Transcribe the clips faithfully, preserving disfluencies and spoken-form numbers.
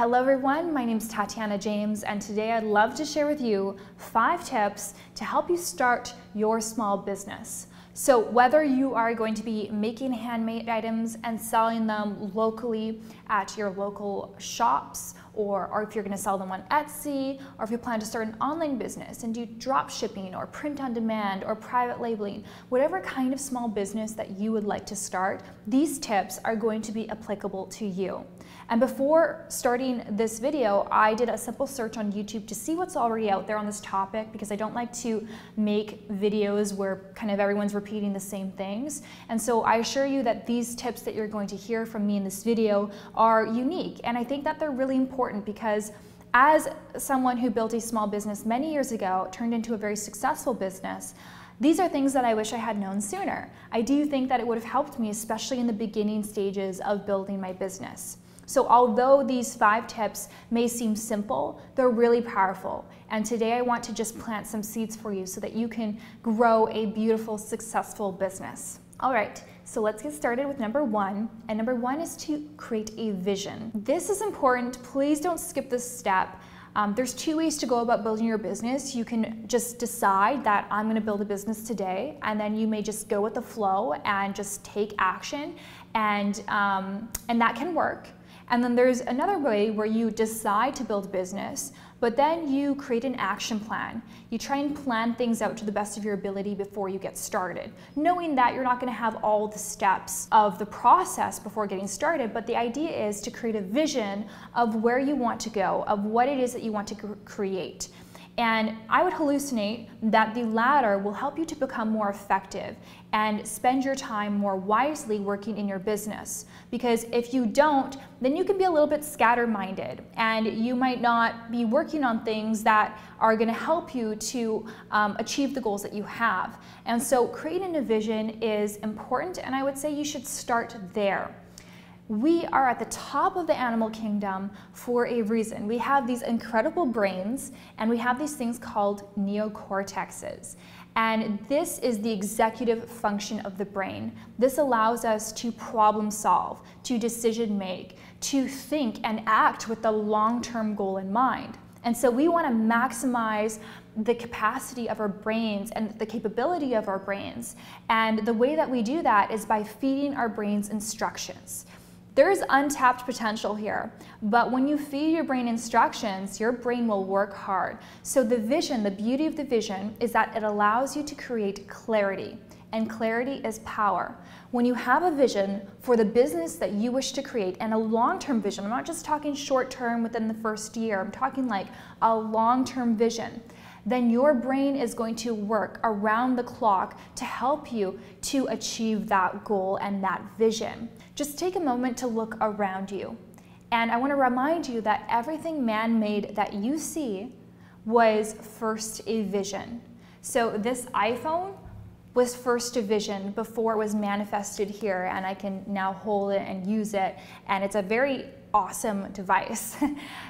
Hello everyone, my name is Tatiana James, and today I'd love to share with you five tips to help you start your small business. So whether you are going to be making handmade items and selling them locally at your local shops, or, or if you're gonna sell them on Etsy, or if you plan to start an online business and do drop shipping or print on demand or private labeling, whatever kind of small business that you would like to start, these tips are going to be applicable to you. And before starting this video, I did a simple search on YouTube to see what's already out there on this topic, because I don't like to make videos where kind of everyone's repeating the same things. And so I assure you that these tips that you're going to hear from me in this video are unique. And I think that they're really important because as someone who built a small business many years ago, it turned into a very successful business, these are things that I wish I had known sooner. I do think that it would have helped me, especially in the beginning stages of building my business. So although these five tips may seem simple, they're really powerful. And today I want to just plant some seeds for you so that you can grow a beautiful, successful business. All right, so let's get started with number one. And number one is to create a vision. This is important. Please don't skip this step. Um, there's two ways to go about building your business. You can just decide that I'm going to build a business today, and then you may just go with the flow and just take action, and, um, and that can work. And then there's another way where you decide to build business, but then you create an action plan. You try and plan things out to the best of your ability before you get started, knowing that you're not gonna have all the steps of the process before getting started, but the idea is to create a vision of where you want to go, of what it is that you want to create. And I would hallucinate that the latter will help you to become more effective and spend your time more wisely working in your business. Because if you don't, then you can be a little bit scatter-minded, and you might not be working on things that are gonna help you to um, achieve the goals that you have. And so creating a vision is important, and I would say you should start there. We are at the top of the animal kingdom for a reason. We have these incredible brains, and we have these things called neocortexes. And this is the executive function of the brain. This allows us to problem solve, to decision make, to think and act with the long-term goal in mind. And so we want to maximize the capacity of our brains and the capability of our brains. And the way that we do that is by feeding our brains instructions. There is untapped potential here, but when you feed your brain instructions, your brain will work hard. So the vision, the beauty of the vision, is that it allows you to create clarity, and clarity is power. When you have a vision for the business that you wish to create, and a long-term vision, I'm not just talking short-term within the first year, I'm talking like a long-term vision, then your brain is going to work around the clock to help you to achieve that goal and that vision. Just take a moment to look around you. And I want to remind you that everything man-made that you see was first a vision. So this iPhone was first a vision before it was manifested here, and I can now hold it and use it, and it's a very awesome device.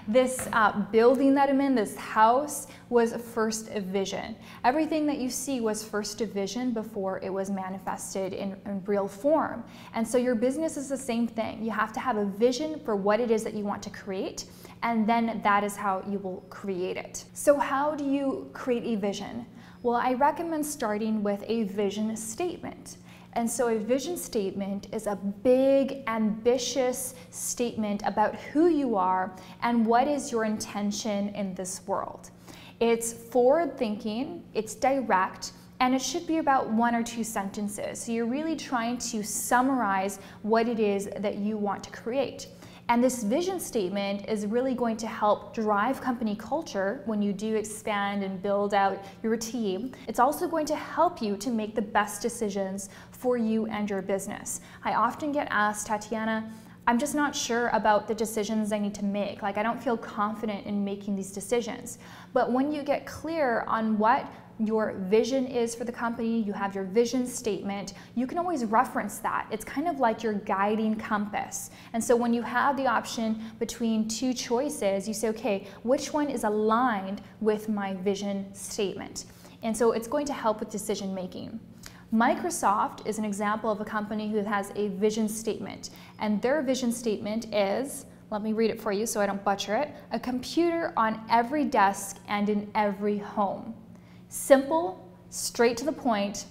This uh, building that I'm in, this house, was first a vision. Everything that you see was first a vision before it was manifested in, in real form. And so your business is the same thing. You have to have a vision for what it is that you want to create, and then that is how you will create it. So how do you create a vision? Well, I recommend starting with a vision statement. And so a vision statement is a big, ambitious statement about who you are and what is your intention in this world. It's forward-thinking, it's direct, and it should be about one or two sentences. So you're really trying to summarize what it is that you want to create. And this vision statement is really going to help drive company culture when you do expand and build out your team. It's also going to help you to make the best decisions for you and your business. I often get asked, Tatiana, I'm just not sure about the decisions I need to make. Like, I don't feel confident in making these decisions. But when you get clear on what your vision is for the company, you have your vision statement, you can always reference that. It's kind of like your guiding compass. And so when you have the option between two choices, you say, okay, which one is aligned with my vision statement? And so it's going to help with decision making. Microsoft is an example of a company who has a vision statement, and their vision statement is Let me read it for you so I don't butcher it. A computer on every desk and in every home. Simple, straight to the point,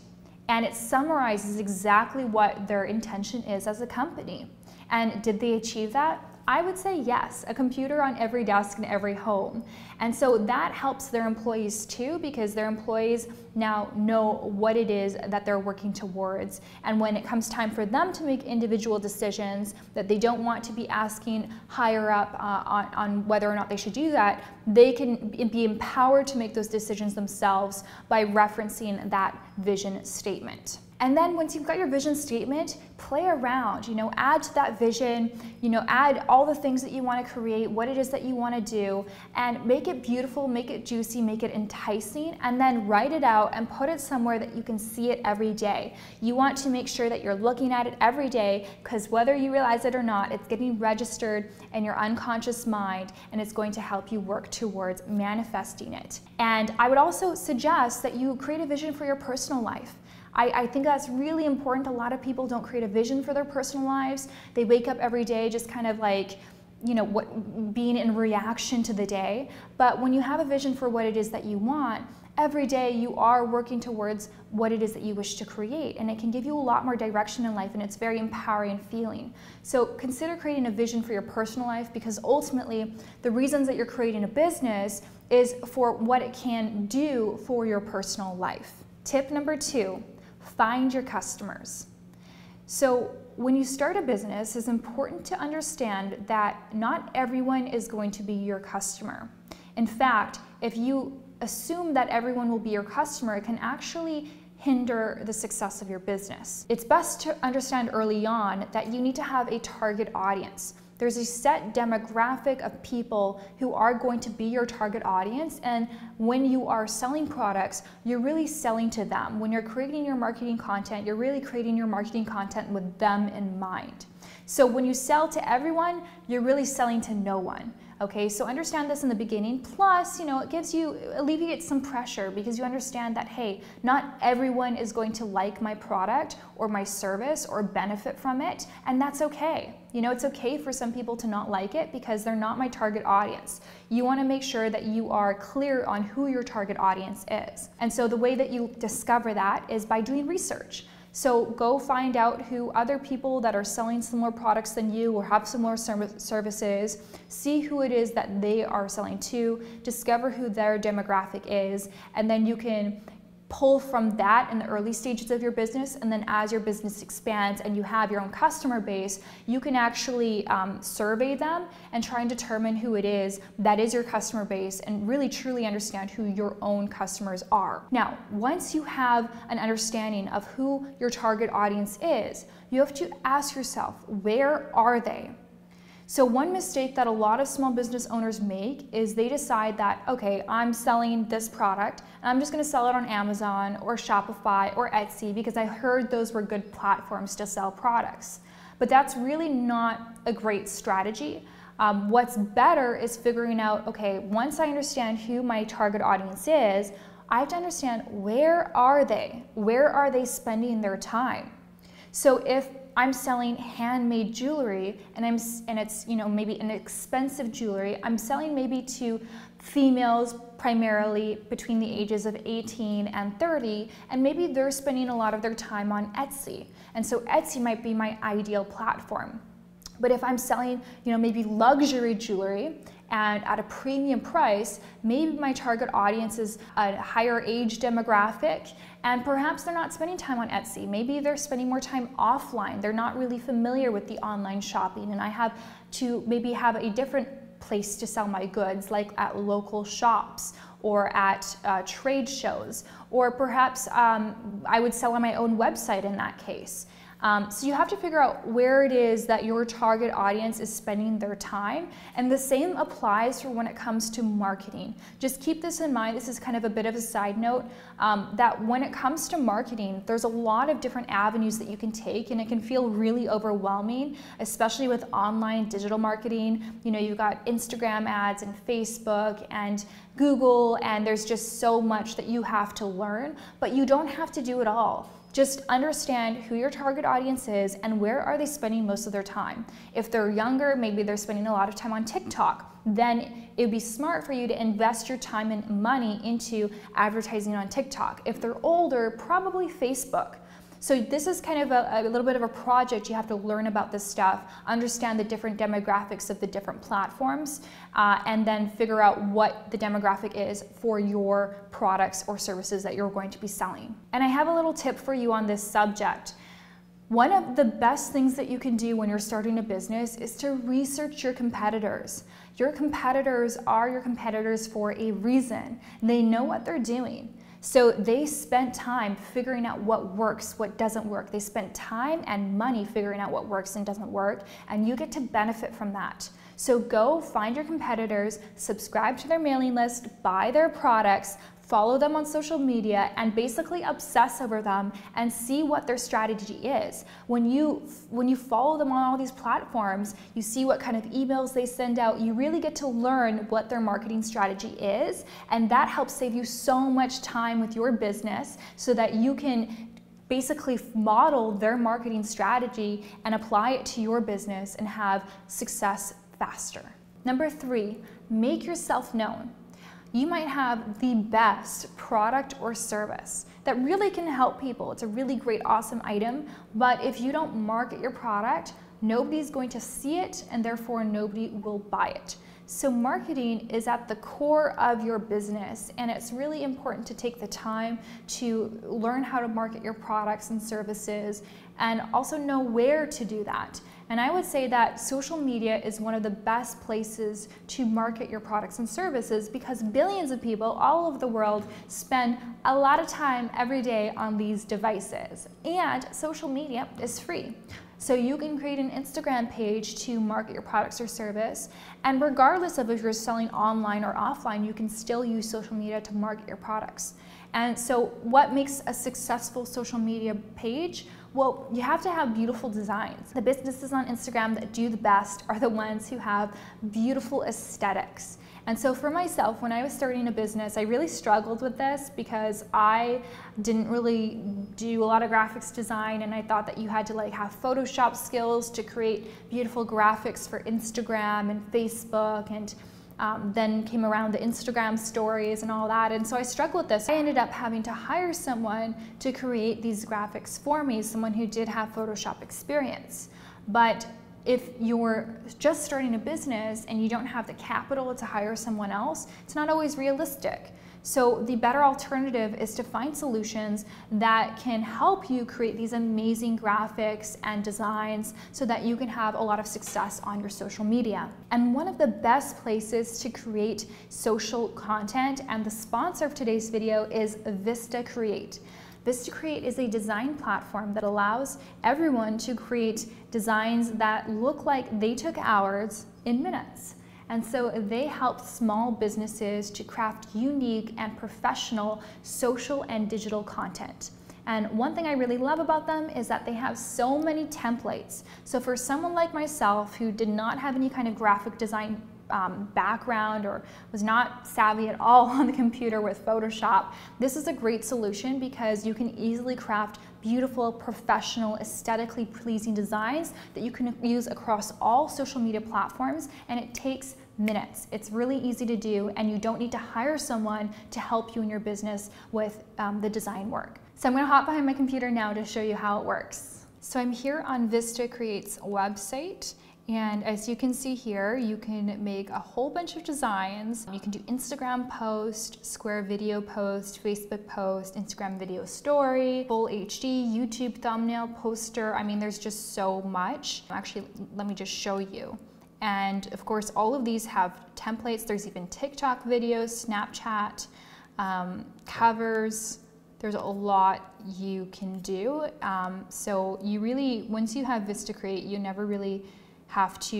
and it summarizes exactly what their intention is as a company. And did they achieve that? I would say yes, a computer on every desk in every home. And so that helps their employees too, because their employees now know what it is that they're working towards. And when it comes time for them to make individual decisions that they don't want to be asking higher up uh, on, on whether or not they should do that, they can be empowered to make those decisions themselves by referencing that vision statement. And then once you've got your vision statement, play around, you know, add to that vision, you know, add all the things that you want to create, what it is that you want to do, and make it beautiful, make it juicy, make it enticing, and then write it out and put it somewhere that you can see it every day. You want to make sure that you're looking at it every day, because whether you realize it or not, it's getting registered in your unconscious mind, and it's going to help you work towards manifesting it. And I would also suggest that you create a vision for your personal life. I, I think that's really important. A lot of people don't create a vision for their personal lives. They wake up every day just kind of like, you know, what, being in reaction to the day. But when you have a vision for what it is that you want, every day you are working towards what it is that you wish to create, and it can give you a lot more direction in life, and it's very empowering feeling. So consider creating a vision for your personal life, because ultimately the reasons that you're creating a business is for what it can do for your personal life. Tip number two. Find your customers. So when you start a business, it's important to understand that not everyone is going to be your customer. In fact, if you assume that everyone will be your customer, it can actually hinder the success of your business. It's best to understand early on that you need to have a target audience. There's a set demographic of people who are going to be your target audience, and when you are selling products, you're really selling to them. When you're creating your marketing content, you're really creating your marketing content with them in mind. So when you sell to everyone, you're really selling to no one. Okay, so understand this in the beginning. Plus, you know, it gives you, alleviates some pressure, because you understand that, hey, not everyone is going to like my product or my service or benefit from it, and that's okay. You know, it's okay for some people to not like it because they're not my target audience. You want to make sure that you are clear on who your target audience is. And so the way that you discover that is by doing research. So go find out who other people that are selling similar products than you or have similar services, see who it is that they are selling to, discover who their demographic is, and then you can pull from that in the early stages of your business. And then as your business expands and you have your own customer base, you can actually um, survey them and try and determine who it is that is your customer base, and really truly understand who your own customers are. Now, once you have an understanding of who your target audience is, you have to ask yourself, where are they? So one mistake that a lot of small business owners make is they decide that, okay, I'm selling this product, and I'm just gonna sell it on Amazon or Shopify or Etsy because I heard those were good platforms to sell products. But that's really not a great strategy. Um, what's better is figuring out, okay, once I understand who my target audience is, I have to understand, where are they? Where are they spending their time? So if I'm selling handmade jewelry, and I'm and it's, you know, maybe an expensive jewelry, I'm selling maybe to females primarily between the ages of eighteen and thirty, and maybe they're spending a lot of their time on Etsy, and so Etsy might be my ideal platform. But if I'm selling, you know, maybe luxury jewelry and at a premium price, maybe my target audience is a higher age demographic, and perhaps they're not spending time on Etsy. Maybe they're spending more time offline. They're not really familiar with the online shopping, and I have to maybe have a different place to sell my goods, like at local shops or at uh, trade shows, or perhaps um, I would sell on my own website in that case. Um, so you have to figure out where it is that your target audience is spending their time, and the same applies for when it comes to marketing. Just keep this in mind. This is kind of a bit of a side note, um, that when it comes to marketing, there's a lot of different avenues that you can take, and it can feel really overwhelming, especially with online digital marketing. You know, you've got Instagram ads and Facebook and Google, and there's just so much that you have to learn, but you don't have to do it all. Just understand who your target audience is and where are they spending most of their time. If they're younger, maybe they're spending a lot of time on TikTok, then it'd be smart for you to invest your time and money into advertising on TikTok. If they're older, probably Facebook. So this is kind of a, a little bit of a project. You have to learn about this stuff, understand the different demographics of the different platforms, uh, and then figure out what the demographic is for your products or services that you're going to be selling. And I have a little tip for you on this subject. One of the best things that you can do when you're starting a business is to research your competitors. Your competitors are your competitors for a reason. They know what they're doing. So they spent time figuring out what works, what doesn't work. They spent time and money figuring out what works and doesn't work, and you get to benefit from that. So go find your competitors, subscribe to their mailing list, buy their products, follow them on social media, and basically obsess over them and see what their strategy is. When you, when you follow them on all these platforms, you see what kind of emails they send out, you really get to learn what their marketing strategy is, and that helps save you so much time with your business so that you can basically model their marketing strategy and apply it to your business and have success faster. Number three, make yourself known. You might have the best product or service that really can help people. It's a really great, awesome item, but if you don't market your product, nobody's going to see it and therefore nobody will buy it. So marketing is at the core of your business, and it's really important to take the time to learn how to market your products and services and also know where to do that. And I would say that social media is one of the best places to market your products and services because billions of people all over the world spend a lot of time every day on these devices. And social media is free. So you can create an Instagram page to market your products or service, and regardless of if you're selling online or offline, you can still use social media to market your products. And so what makes a successful social media page? Well, you have to have beautiful designs. The businesses on Instagram that do the best are the ones who have beautiful aesthetics. And so for myself, when I was starting a business, I really struggled with this because I didn't really do a lot of graphics design, and I thought that you had to like have Photoshop skills to create beautiful graphics for Instagram and Facebook, and um, then came around the Instagram stories and all that. And so I struggled with this. I ended up having to hire someone to create these graphics for me, someone who did have Photoshop experience. But if you're just starting a business and you don't have the capital to hire someone else, it's not always realistic. So the better alternative is to find solutions that can help you create these amazing graphics and designs so that you can have a lot of success on your social media. And one of the best places to create social content, and the sponsor of today's video, is VistaCreate. VistaCreate is a design platform that allows everyone to create designs that look like they took hours in minutes. And so they help small businesses to craft unique and professional social and digital content. And one thing I really love about them is that they have so many templates. So for someone like myself who did not have any kind of graphic design Um, background or was not savvy at all on the computer with Photoshop, this is a great solution because you can easily craft beautiful, professional, aesthetically pleasing designs that you can use across all social media platforms, and it takes minutes. It's really easy to do, and you don't need to hire someone to help you in your business with um, the design work. So I'm going to hop behind my computer now to show you how it works. So I'm here on VistaCreate's website. And as you can see here, you can make a whole bunch of designs. You can do Instagram post, square video post, Facebook post, Instagram video story, full H D, YouTube thumbnail, poster. I mean, there's just so much. Actually, let me just show you. And of course, all of these have templates. There's even TikTok videos, Snapchat, um, covers. There's a lot you can do. Um, so you really, once you have VistaCreate, you never really have to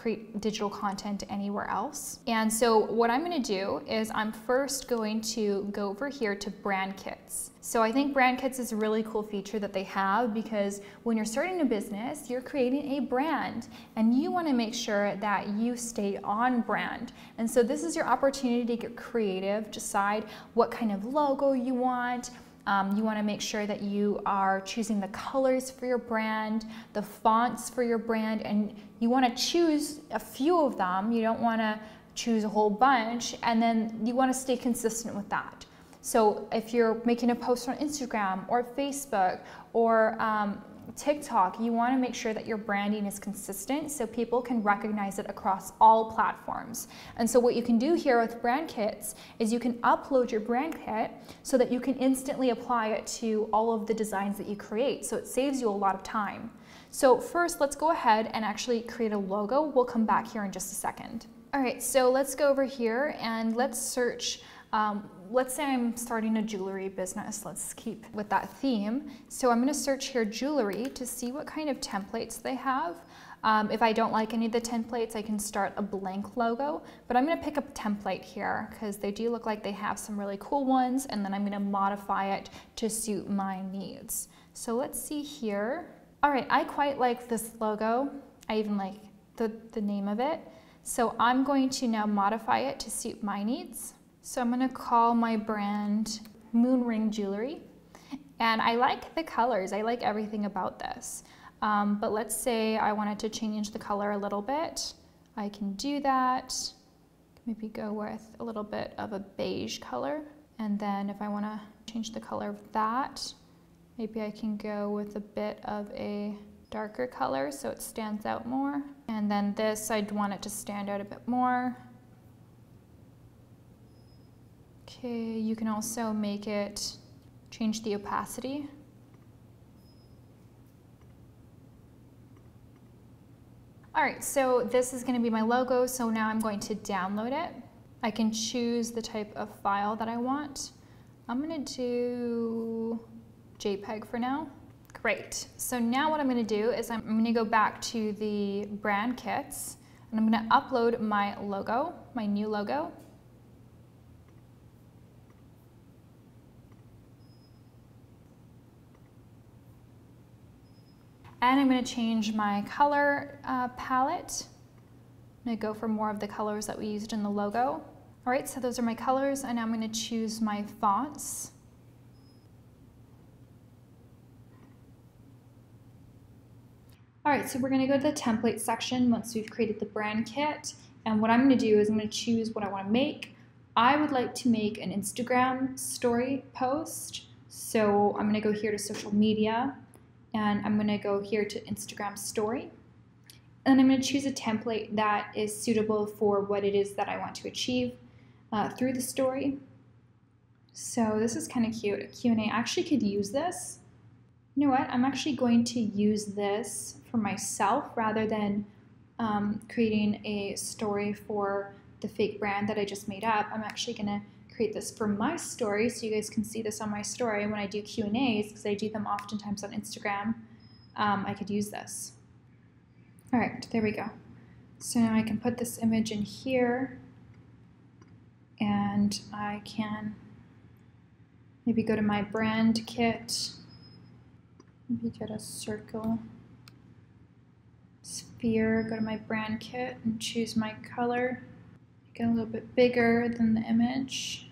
create digital content anywhere else. And so what I'm gonna do is I'm first going to go over here to brand kits. So I think brand kits is a really cool feature that they have, because when you're starting a business, you're creating a brand and you wanna make sure that you stay on brand. And so this is your opportunity to get creative, decide what kind of logo you want, Um, you want to make sure that you are choosing the colors for your brand, the fonts for your brand, and you want to choose a few of them. You don't want to choose a whole bunch, and then you want to stay consistent with that. So if you're making a post on Instagram or Facebook or um, TikTok, you want to make sure that your branding is consistent so people can recognize it across all platforms. And so what you can do here with brand kits is you can upload your brand kit so that you can instantly apply it to all of the designs that you create. So it saves you a lot of time. So first, let's go ahead and actually create a logo. We'll come back here in just a second. All right, so let's go over here and let's search. Um, let's say I'm starting a jewelry business. Let's keep with that theme. So I'm gonna search here jewelry to see what kind of templates they have. Um, if I don't like any of the templates, I can start a blank logo, but I'm gonna pick up a template here because they do look like they have some really cool ones, and then I'm gonna modify it to suit my needs. So let's see here. All right, I quite like this logo. I even like the, the name of it. So I'm going to now modify it to suit my needs. So I'm gonna call my brand Moon Ring Jewelry. And I like the colors, I like everything about this. Um, but let's say I wanted to change the color a little bit. I can do that. Maybe go with a little bit of a beige color. And then if I wanna change the color of that, maybe I can go with a bit of a darker color so it stands out more. And then this, I'd want it to stand out a bit more. Okay, you can also make it, change the opacity. All right, so this is gonna be my logo, so now I'm going to download it. I can choose the type of file that I want. I'm gonna do JPEG for now. Great, so now what I'm gonna do is I'm gonna go back to the brand kits, and I'm gonna upload my logo, my new logo. And I'm gonna change my color uh, palette. I'm gonna go for more of the colors that we used in the logo. All right, so those are my colors, and I'm gonna choose my fonts. All right, so we're gonna go to the template section once we've created the brand kit. And what I'm gonna do is I'm gonna choose what I wanna make. I would like to make an Instagram story post. So I'm gonna go here to social media. And I'm gonna go here to Instagram story. And I'm gonna choose a template that is suitable for what it is that I want to achieve uh, through the story. So this is kinda cute, a Q and A. I actually could use this. You know what, I'm actually going to use this for myself rather than um, creating a story for the fake brand that I just made up. I'm actually gonna create this for my story so you guys can see this on my story when I do Q and A's, because I do them oftentimes on Instagram. Um, I could use this. All right, there we go. So now I can put this image in here, and I can maybe go to my brand kit, maybe get a circle, sphere, go to my brand kit and choose my color. Get a little bit bigger than the image,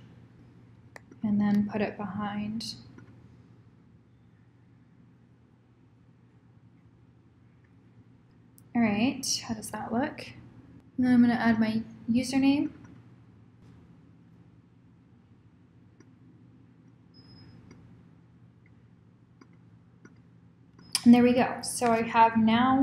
and then put it behind. All right, how does that look? And then I'm gonna add my username. And there we go. So I have now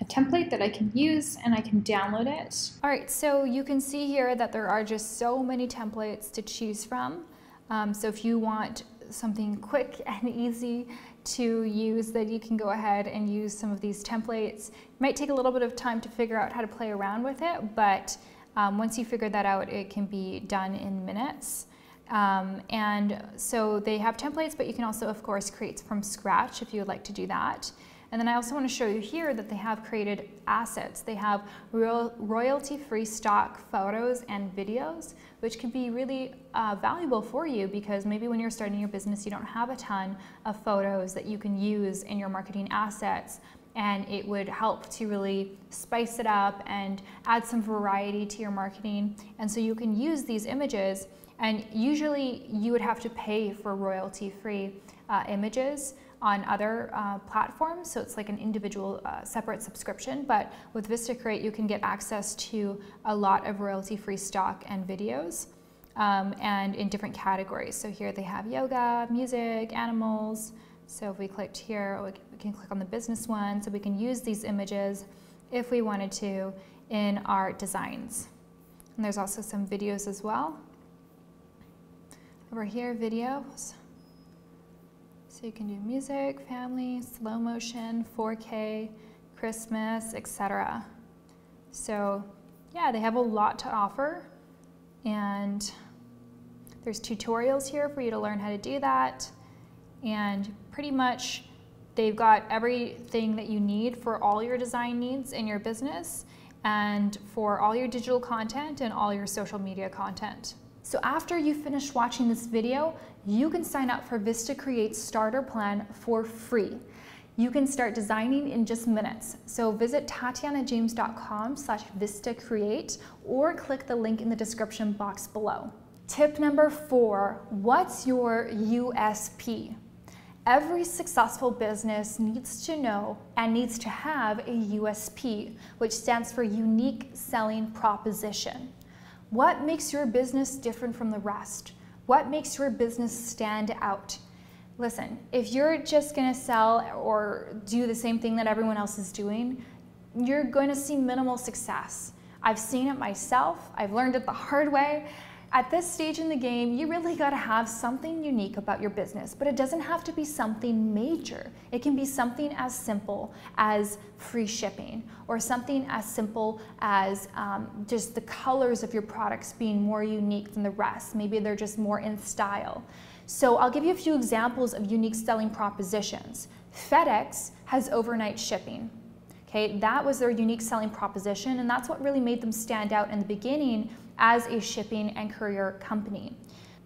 a template that I can use, and I can download it. All right, so you can see here that there are just so many templates to choose from. Um, so if you want something quick and easy to use, then you can go ahead and use some of these templates. It might take a little bit of time to figure out how to play around with it, but um, once you figure that out, it can be done in minutes. Um, and so they have templates, but you can also, of course, create from scratch if you would like to do that. And then I also want to show you here that they have created assets. They have real royalty-free stock photos and videos, which can be really uh, valuable for you, because maybe when you're starting your business, you don't have a ton of photos that you can use in your marketing assets. and it would help to really spice it up and add some variety to your marketing. And so you can use these images, and usually you would have to pay for royalty-free uh, images on other uh, platforms, so it's like an individual uh, separate subscription. But with VistaCreate, you can get access to a lot of royalty-free stock and videos, um, and in different categories. So here they have yoga, music, animals. So if we clicked here, we can click on the business one, so we can use these images if we wanted to in our designs. And there's also some videos as well. Over here, videos. So you can do music, family, slow motion, four K, Christmas, et cetera. So yeah, they have a lot to offer, and there's tutorials here for you to learn how to do that. And pretty much they've got everything that you need for all your design needs in your business, and for all your digital content and all your social media content. So after you finish watching this video, you can sign up for VistaCreate's starter plan for free. You can start designing in just minutes. So visit tatiana james dot com slash vista create or click the link in the description box below. Tip number four, what's your U S P? Every successful business needs to know and needs to have a U S P, which stands for unique selling proposition. What makes your business different from the rest? What makes your business stand out? Listen, if you're just gonna sell or do the same thing that everyone else is doing, you're gonna see minimal success. I've seen it myself. I've learned it the hard way. At this stage in the game, you really gotta have something unique about your business, but it doesn't have to be something major. It can be something as simple as free shipping, or something as simple as um, just the colors of your products being more unique than the rest. Maybe they're just more in style. So I'll give you a few examples of unique selling propositions. FedEx has overnight shipping. Okay, that was their unique selling proposition, and that's what really made them stand out in the beginning as a shipping and courier company.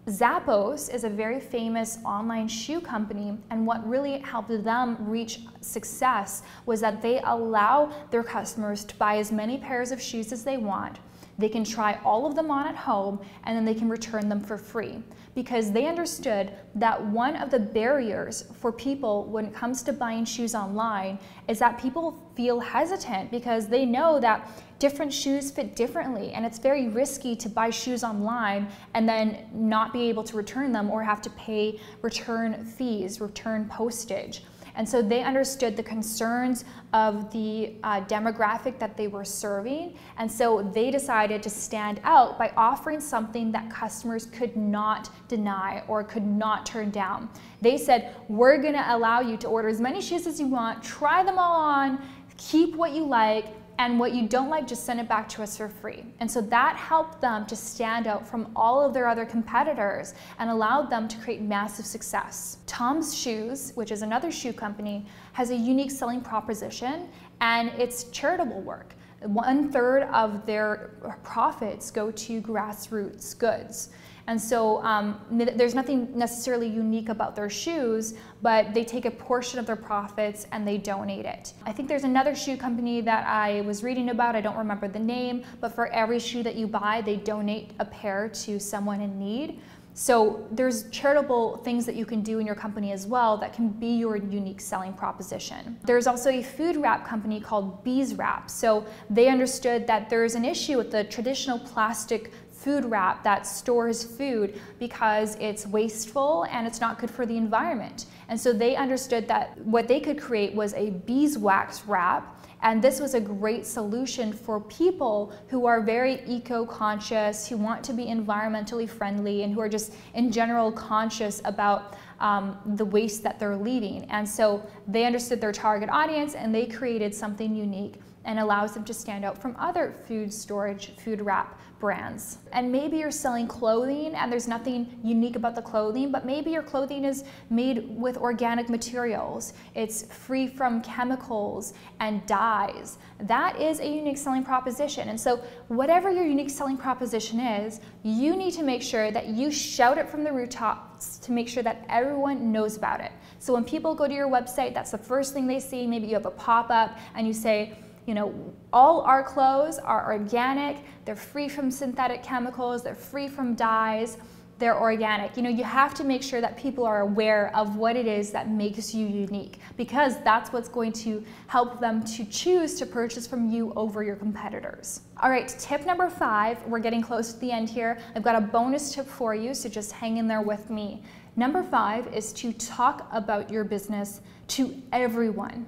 Zappos is a very famous online shoe company, and what really helped them reach success was that they allow their customers to buy as many pairs of shoes as they want. They can try all of them on at home, and then they can return them for free, because they understood that one of the barriers for people when it comes to buying shoes online is that people feel hesitant, because they know that different shoes fit differently, and it's very risky to buy shoes online and then not be able to return them or have to pay return fees, return postage. And so they understood the concerns of the uh, demographic that they were serving, and so they decided to stand out by offering something that customers could not deny or could not turn down. They said, we're gonna allow you to order as many shoes as you want, try them all on, keep what you like, and what you don't like, just send it back to us for free. And so that helped them to stand out from all of their other competitors and allowed them to create massive success. Tom's Shoes, which is another shoe company, has a unique selling proposition, and it's charitable work. One third of their profits go to grassroots goods. And so um, there's nothing necessarily unique about their shoes, but they take a portion of their profits and they donate it. I think there's another shoe company that I was reading about, I don't remember the name, but for every shoe that you buy, they donate a pair to someone in need. So there's charitable things that you can do in your company as well that can be your unique selling proposition. There's also a food wrap company called Bee's Wrap. So they understood that there's an issue with the traditional plastic food wrap that stores food, because it's wasteful and it's not good for the environment. And so they understood that what they could create was a beeswax wrap, and this was a great solution for people who are very eco-conscious, who want to be environmentally friendly, and who are just in general conscious about um, the waste that they're leaving. And so they understood their target audience, and they created something unique and allows them to stand out from other food storage, food wrap brands. And maybe you're selling clothing and there's nothing unique about the clothing, but maybe your clothing is made with organic materials. It's free from chemicals and dyes size. That is a unique selling proposition. And so whatever your unique selling proposition is, you need to make sure that you shout it from the rooftops to make sure that everyone knows about it. So when people go to your website, that's the first thing they see. Maybe you have a pop-up and you say, you know, all our clothes are organic, they're free from synthetic chemicals, they're free from dyes, they're organic. You know, you have to make sure that people are aware of what it is that makes you unique, because that's what's going to help them to choose to purchase from you over your competitors. All right, tip number five, we're getting close to the end here. I've got a bonus tip for you, so just hang in there with me. Number five is to talk about your business to everyone.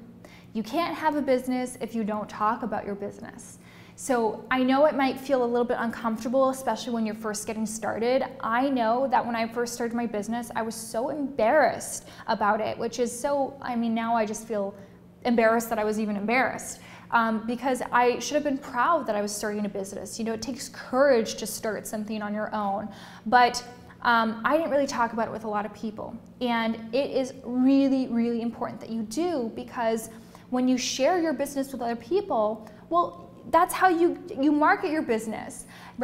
You can't have a business if you don't talk about your business. So I know it might feel a little bit uncomfortable, especially when you're first getting started. I know that when I first started my business, I was so embarrassed about it, which is so, I mean, now I just feel embarrassed that I was even embarrassed. Um, because I should have been proud that I was starting a business. You know, it takes courage to start something on your own. But Um, I didn't really talk about it with a lot of people, and it is really, really important that you do, because when you share your business with other people, well, that's how you, you market your business,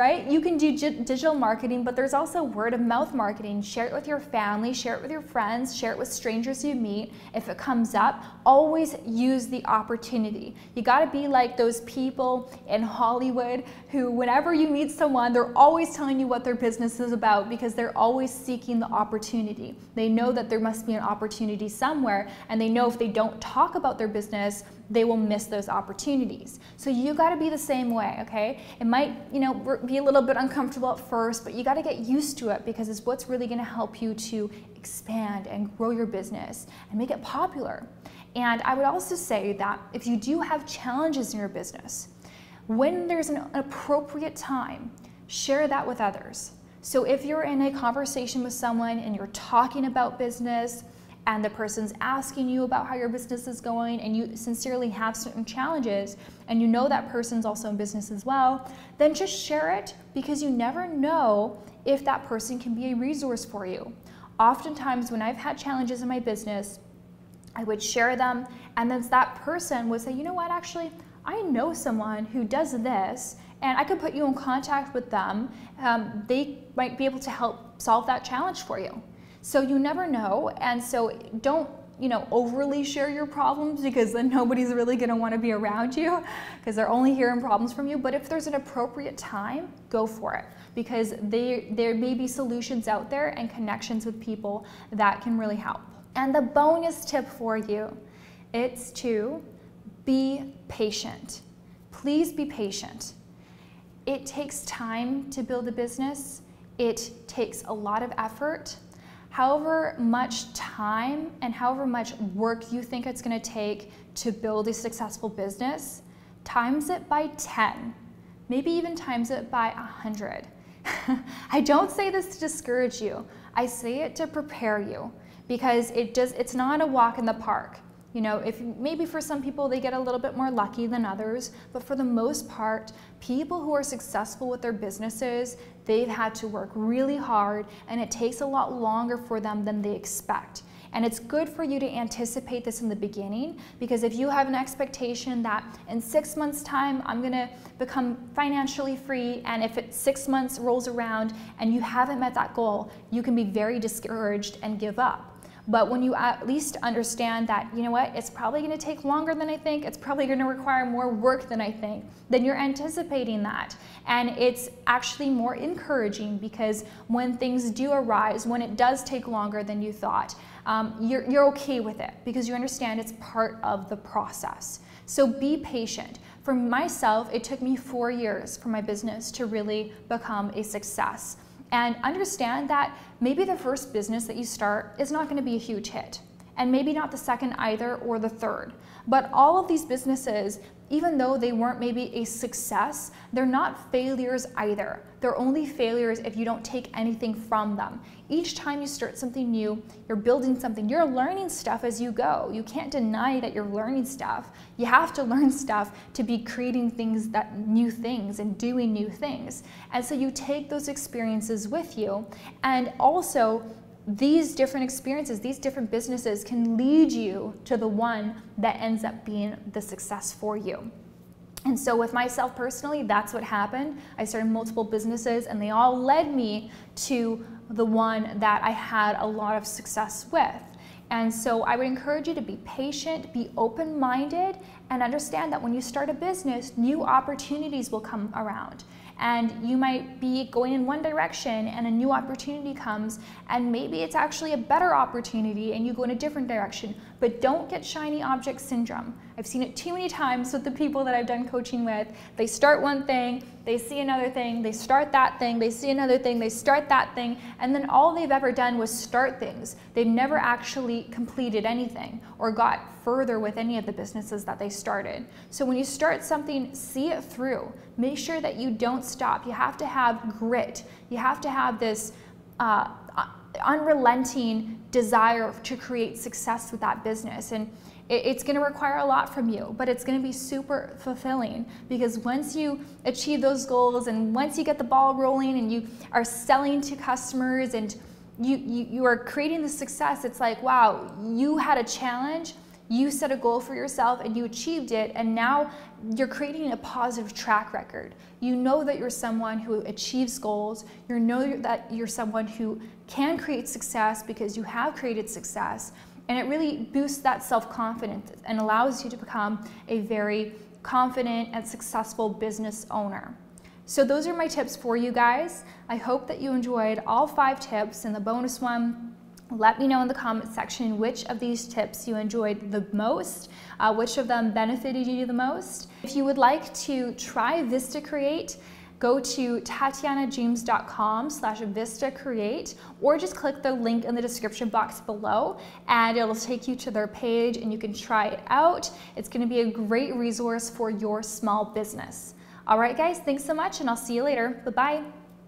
right? You can do digital marketing, but there's also word of mouth marketing. Share it with your family, share it with your friends, share it with strangers you meet. If it comes up, always use the opportunity. You gotta be like those people in Hollywood who, whenever you meet someone, they're always telling you what their business is about, because they're always seeking the opportunity. They know that there must be an opportunity somewhere, and they know if they don't talk about their business, they will miss those opportunities. So you gotta be the same way, okay? It might, you know, be a little bit uncomfortable at first, but you gotta get used to it, because it's what's really gonna help you to expand and grow your business and make it popular. And I would also say that if you do have challenges in your business, when there's an appropriate time, share that with others. So if you're in a conversation with someone and you're talking about business, and the person's asking you about how your business is going, and you sincerely have certain challenges, and you know that person's also in business as well, then just share it, because you never know if that person can be a resource for you. Oftentimes when I've had challenges in my business, I would share them, and then that person would say, you know what, actually, I know someone who does this, and I could put you in contact with them. Um, they might be able to help solve that challenge for you. So you never know, and so don't, you know, overly share your problems, because then nobody's really gonna wanna be around you, because they're only hearing problems from you. But if there's an appropriate time, go for it, because they, there may be solutions out there and connections with people that can really help. And the bonus tip for you, it's to be patient. Please be patient. It takes time to build a business. It takes a lot of effort. However much time and however much work you think it's gonna take to build a successful business, times it by ten, maybe even times it by one hundred. I don't say this to discourage you. I say it to prepare you, because it just, it's not a walk in the park. You know, if maybe for some people they get a little bit more lucky than others, but for the most part, people who are successful with their businesses, they've had to work really hard, and it takes a lot longer for them than they expect. And it's good for you to anticipate this in the beginning, because if you have an expectation that in six months' time, I'm gonna become financially free, and if it six months rolls around and you haven't met that goal, you can be very discouraged and give up. But when you at least understand that, you know what, it's probably gonna take longer than I think, it's probably gonna require more work than I think, then you're anticipating that. And it's actually more encouraging, because when things do arise, when it does take longer than you thought, um, you're, you're okay with it, because you understand it's part of the process. So be patient. For myself, it took me four years for my business to really become a success. And understand that maybe the first business that you start is not gonna be a huge hit, and maybe not the second either, or the third. But all of these businesses, even though they weren't maybe a success, they're not failures either. They're only failures if you don't take anything from them. Each time you start something new, you're building something, you're learning stuff as you go. You can't deny that you're learning stuff. You have to learn stuff to be creating things, that new things, and doing new things. And so you take those experiences with you, and also these different experiences, these different businesses can lead you to the one that ends up being the success for you. And so with myself personally, that's what happened. I started multiple businesses and they all led me to the one that I had a lot of success with. And so I would encourage you to be patient, be open-minded, and understand that when you start a business, new opportunities will come around. And you might be going in one direction and a new opportunity comes, and maybe it's actually a better opportunity and you go in a different direction. But don't get shiny object syndrome. I've seen it too many times with the people that I've done coaching with. They start one thing, they see another thing, they start that thing, they see another thing, they start that thing, and then all they've ever done was start things. They've never actually completed anything or got further with any of the businesses that they started. So when you start something, see it through. Make sure that you don't stop. You have to have grit. You have to have this uh, unrelenting desire to create success with that business. And it, it's going to require a lot from you, but it's going to be super fulfilling, because once you achieve those goals and once you get the ball rolling and you are selling to customers and you, you, you are creating the success, it's like, wow, you had a challenge. You set a goal for yourself and you achieved it, and now you're creating a positive track record. You know that you're someone who achieves goals. You know that you're someone who can create success because you have created success, and it really boosts that self-confidence and allows you to become a very confident and successful business owner. So those are my tips for you guys. I hope that you enjoyed all five tips and the bonus one. Let me know in the comment section which of these tips you enjoyed the most, uh, which of them benefited you the most. If you would like to try VistaCreate, go to tatiana james dot com slash VistaCreate, or just click the link in the description box below and it'll take you to their page and you can try it out. It's going to be a great resource for your small business. All right, guys, thanks so much and I'll see you later. Bye-bye.